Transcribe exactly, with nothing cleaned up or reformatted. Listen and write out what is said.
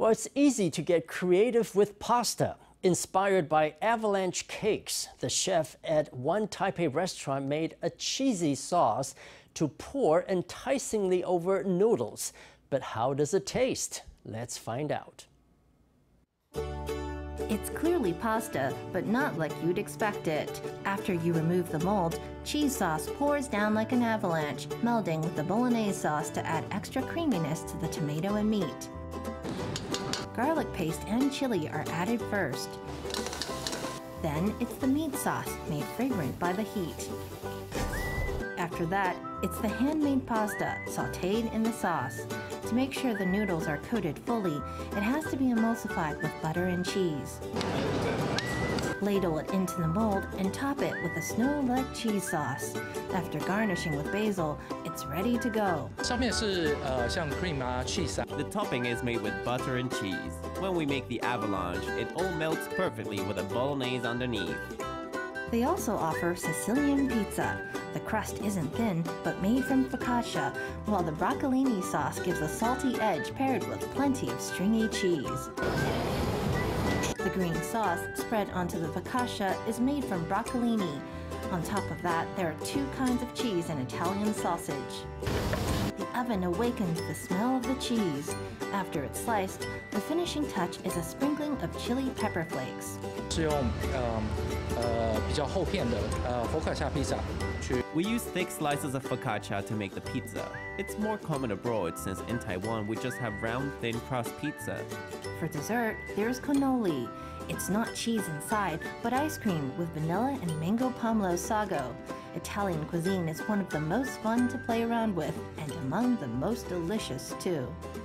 Well, it's easy to get creative with pasta. Inspired by avalanche cakes, the chef at one Taipei restaurant made a cheesy sauce to pour enticingly over noodles. But how does it taste? Let's find out. It's clearly pasta, but not like you'd expect it. After you remove the mold, cheese sauce pours down like an avalanche, melding with the bolognese sauce to add extra creaminess to the tomato and meat. Garlic paste and chili are added first. Then it's the meat sauce, made fragrant by the heat. After that, it's the handmade pasta, sautéed in the sauce. To make sure the noodles are coated fully, it has to be emulsified with butter and cheese. Ladle it into the mold and top it with a snow-like cheese sauce. After garnishing with basil, it's ready to go. The topping is made with butter and cheese. When we make the avalanche, it all melts perfectly with a bolognese underneath. They also offer Sicilian pizza. The crust isn't thin, but made from focaccia, while the broccolini sauce gives a salty edge paired with plenty of stringy cheese. The green sauce, spread onto the focaccia, is made from broccolini. On top of that, there are two kinds of cheese and Italian sausage. The oven awakens the smell of the cheese. After it's sliced, the finishing touch is a sprinkling of chili pepper flakes. We use thick slices of focaccia to make the pizza. It's more common abroad, since in Taiwan we just have round, thin crust pizza. For dessert, there's cannoli. It's not cheese inside, but ice cream with vanilla and mango pomelo sago. Italian cuisine is one of the most fun to play around with, and among the most delicious too.